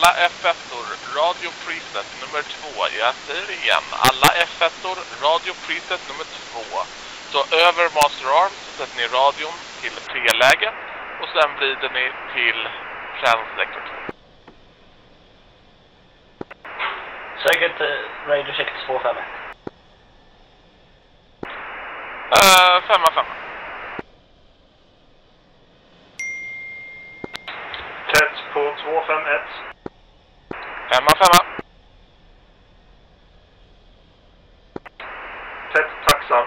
alla F1-or, radio preset nummer 2. Jag säger igen, alla F1-or, radio preset nummer 2. Så över Master Arm så sätter ni radion till P-läge och sen vrider ni till transsektor 2. Säkert radio check 251. 5 av 5. 251. 5 av 5. Tätt taxan.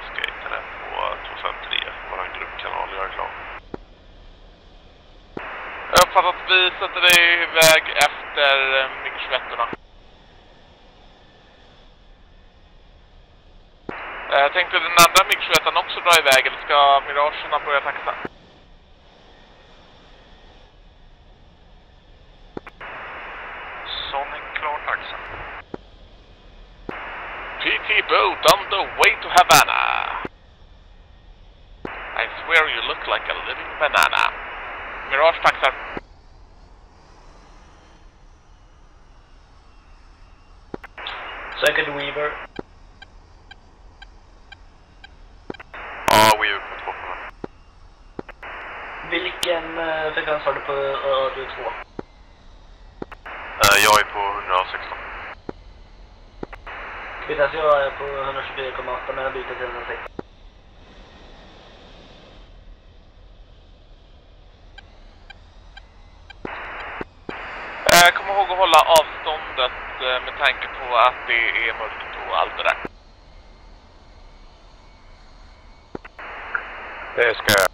Skejtar den på 253. Våra gruppkanal gör klar. Jag uppfattar att vi sätter dig iväg efter MiG-21-orna. Jag tänkte den andra MiG-21 också dra iväg, eller ska miragerna börja taxa? Sonic klar taxa. PT boat on the way to Havana. I swear you look like a living banana. Mirage taxar. Second Weaver. Vilken frekvens har du på radio 2? Jag är på 116. Kvittas, jag är på 124,8 men jag byter till 116. Kom ihåg att hålla avståndet med tanke på att det är mörkt och allt det där. Det ska jag.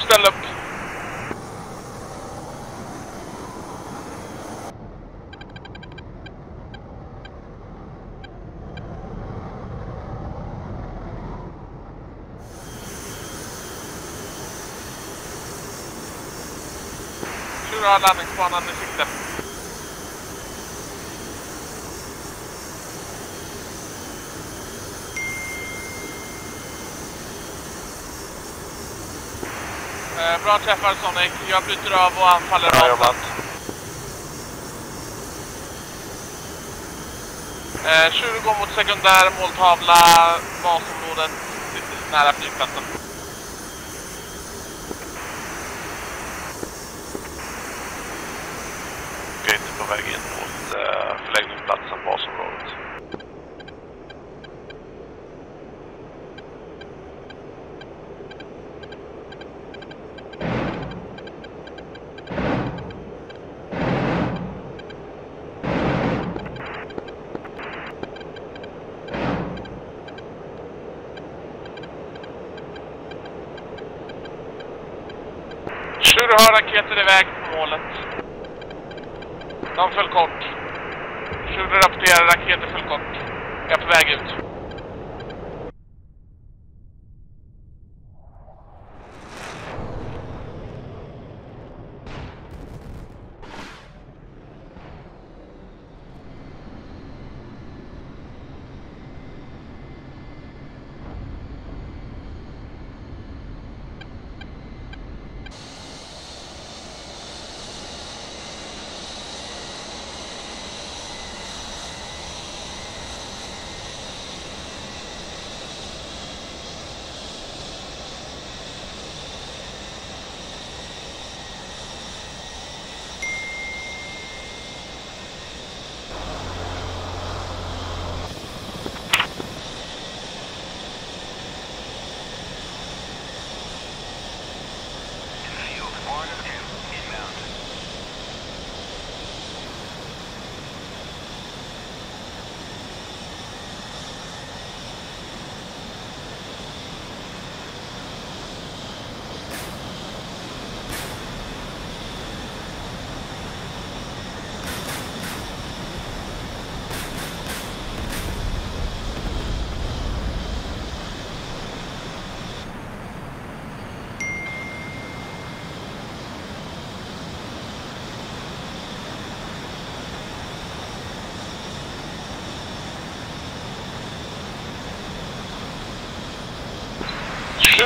Ställ upp. Kör landningsbanan i sikte. Bra träffar Sonic, jag bryter av och anfaller avsatt. Tjur går mot sekundär måltavla, basområdet nära flygplatsen. Vi är inte på väg in mot förläggningsplatsen, basområdet. Du har raketer iväg på målet. De föll kort. Skulle rapportera, raketer föll kort. Jag är på väg ut.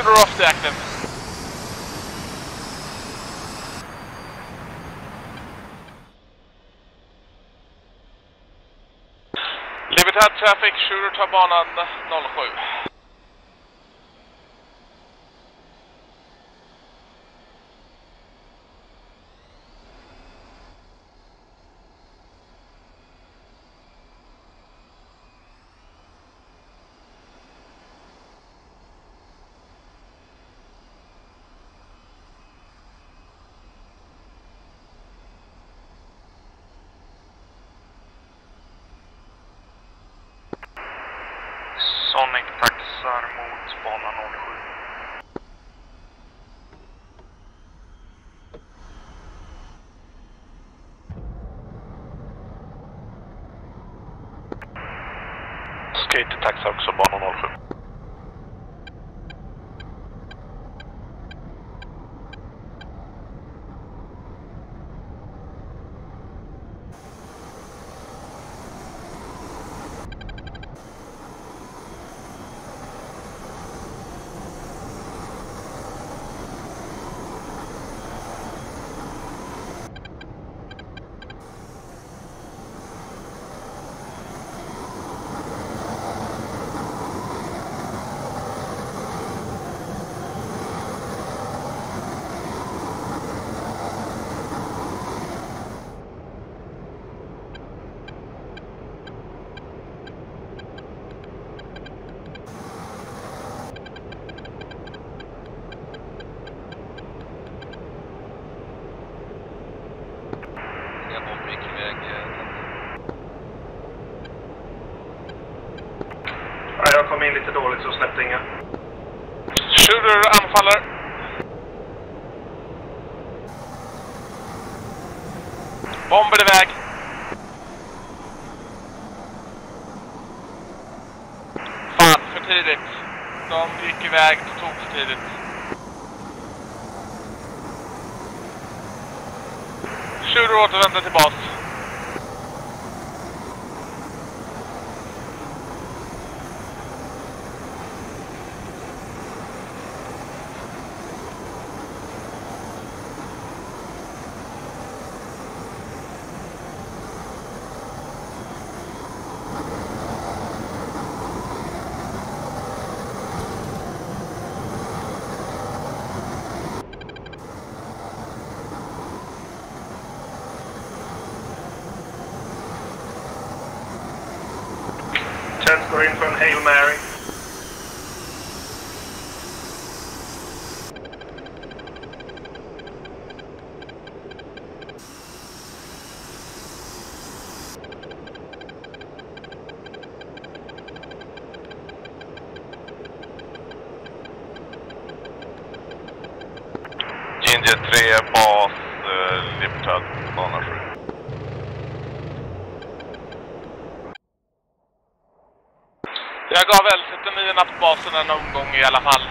Weaver off deck them. Libertad traffic, Shura tar banan 07. Sonic taxar mot bana 07. Skate taxar också bana 07. Jag kom in lite dåligt så släppte inga. Shooter anfaller. Bomber iväg. Fan, för tidigt. De gick iväg, det tog för tidigt. Shooter återvänder till bas. We're in for an Hail Mary. Ginger 3, bas, Libertad, bana 7. Jag gav L79 på basen en omgång i alla fall.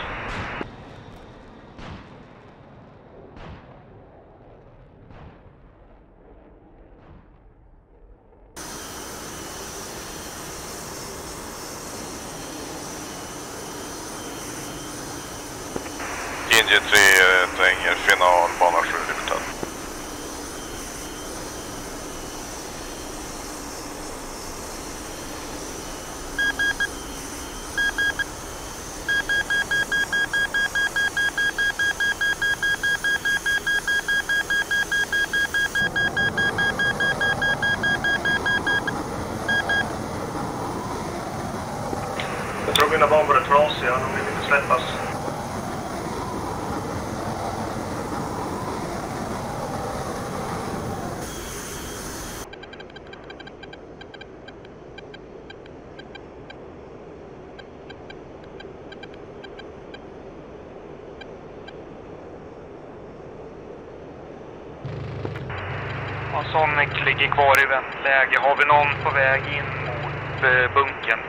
Ginger 3 tränger final, bana 7, Libertad. Mina bomber är trasiga, de vill inte släppas. Ja, Sonic ligger kvar i väntläge. Har vi någon på väg in mot bunkern?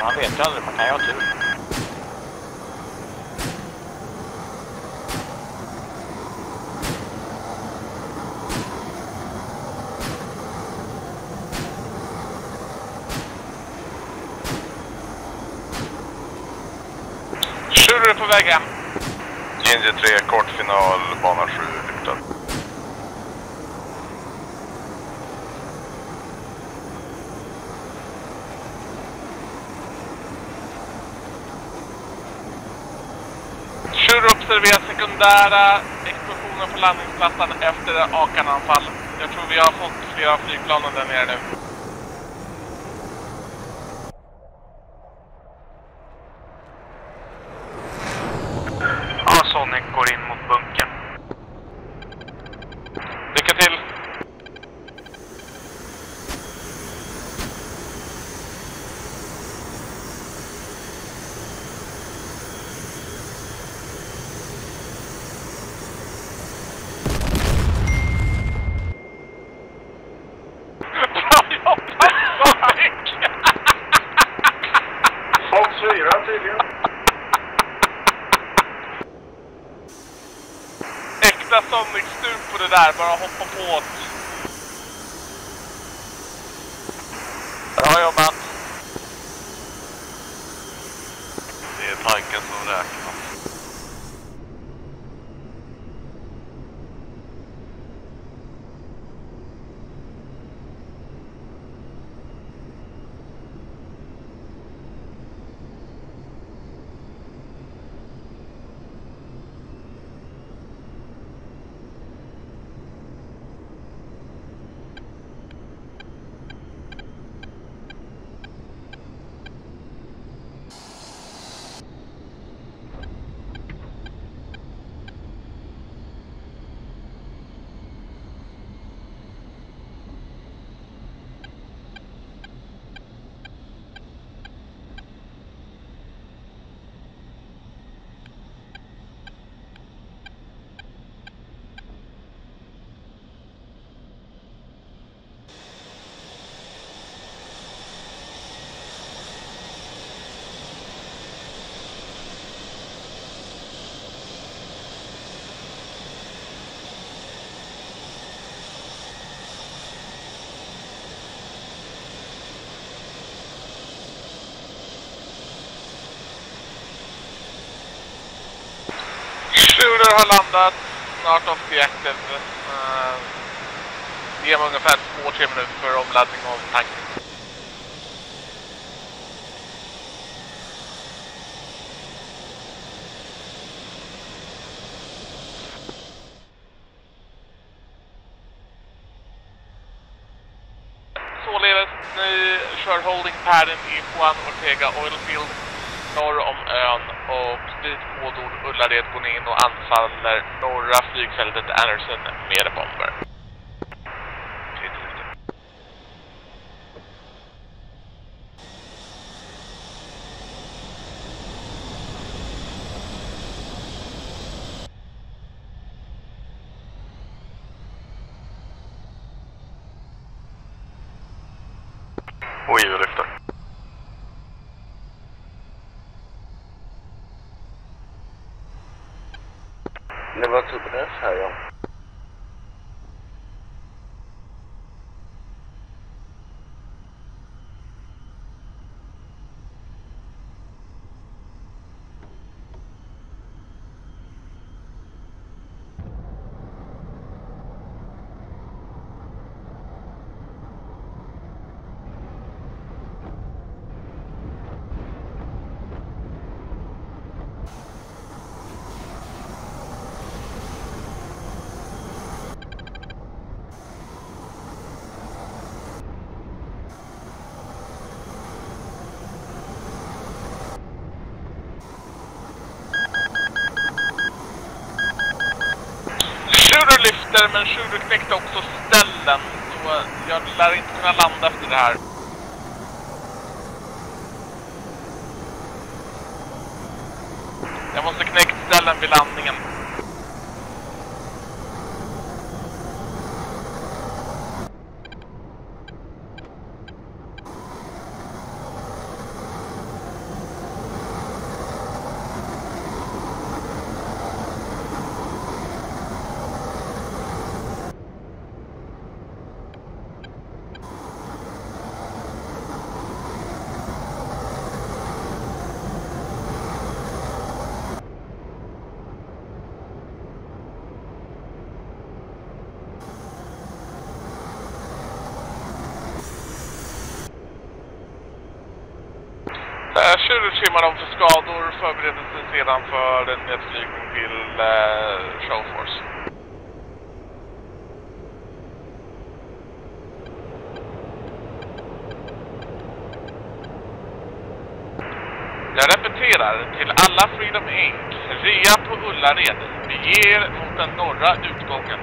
Han kan ju ha tur. på väg hem. Ginger 3, kort final, bana 7, lyckad. Tjur observerar sekundära explosioner på landningsplatsen efter akananfall. Jag tror vi har fått flera flygplan där nere nu. Sonic går in mot bunkern. Lycka till! Bra jobbat, Sonic! Sånt syra tydligen. Sonic, stup på det där, bara hoppa på åt. Bra jobbat. Det är tanken som räknas. Shooter har landat, snart off the active. Det är ungefär 2-3 minuter för omladdning av tanken. Således, ni kör holding padden i Juan Ortega Oilfield norr om ön och dit kodord Ullared går in och anfaller norra flygfältet Anderson med bomber. Oj, jag lyfter. Det var typ det här, ja. Men Shooter knäckte också ställen, så jag lär inte kunna landa efter det här. Jag måste knäcka ställen vid landningen. bedöma dem för skador och förberedelse sedan för en nedflygning till Showforce. Jag repeterar till alla Freedom Inc. Rea på Ullared. Vi ger mot den norra utgången.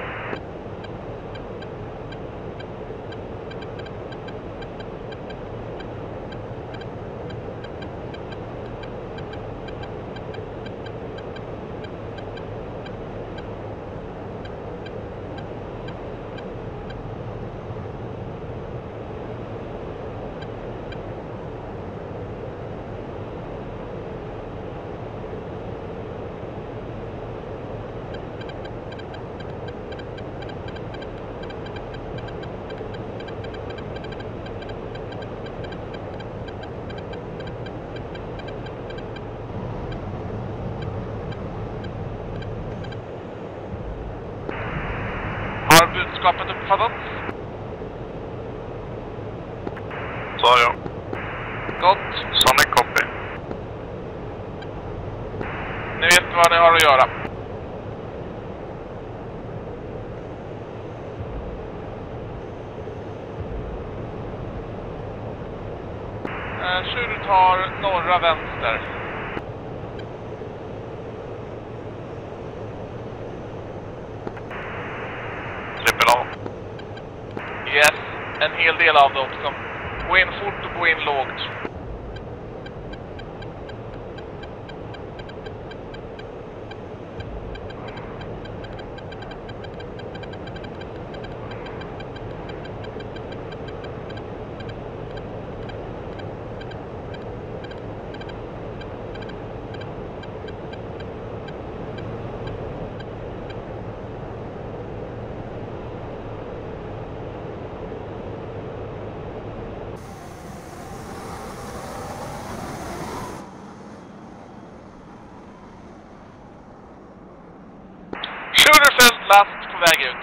Budskapet uppfattat? Så ja. Gott. Sonic copy. Ni vet vad ni har att göra. Tjur tar norra vänster. Yes, en hel del av dem som går in fort och går in lågt. Last på väg ut.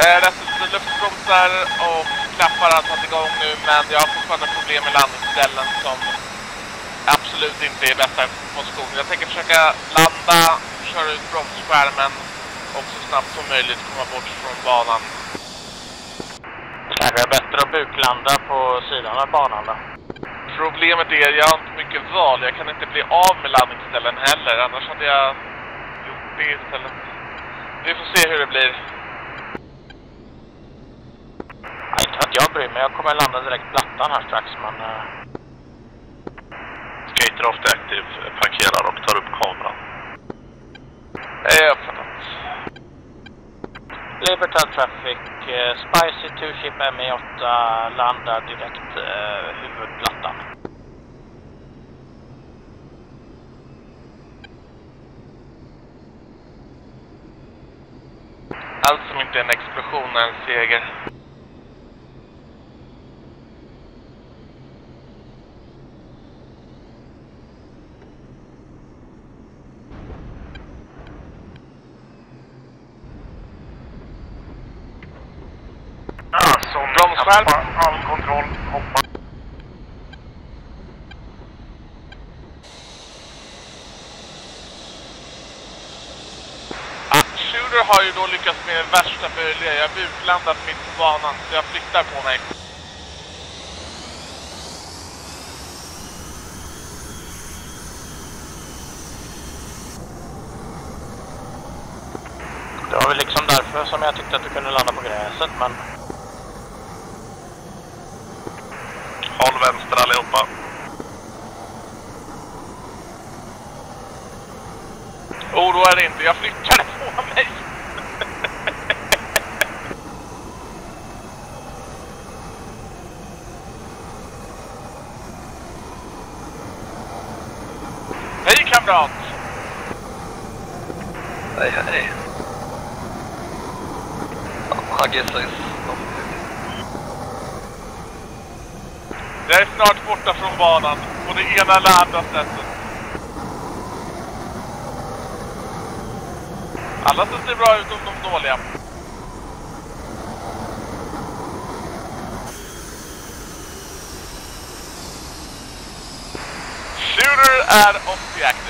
Resten luftbromsar och klappar har tagit igång nu, men jag har fortfarande problem med landningsställen som absolut inte är bästa position. Jag tänker försöka landa, köra ut bromsskärmen och så snabbt som möjligt komma bort från banan. Kanske är bättre att buklanda på sidan av banan då. Problemet är att jag har inte mycket val. Jag kan inte bli av med landningsställen heller, annars hade jag gjort det istället. Vi får se hur det blir. Jag tror att jag bryr mig. Jag kommer landa direkt plattan här strax, men... Skater ofta aktiv, parkerar och tar upp kameran. Uppfattat. Libertad Traffic, Spice 2ship MI8 landar direkt huvudplattan. Allt som inte är en explosion är en seger. All kontroll, hoppa. Shooter har ju då lyckats med värsta möjliga. Jag har buklandat mitt på banan, så jag flyttar på mig. Det var väl liksom därför som jag tyckte att du kunde landa på gräset, men... Håll vänster allihopa. Oroa er inte, jag flyttade på mig. Hej kamrat! Hej hej. I guess I... Jag är snart borta från banan, på det ena eller andra sättet. Alla som ser bra ut om de dåliga. Shooter är off the act.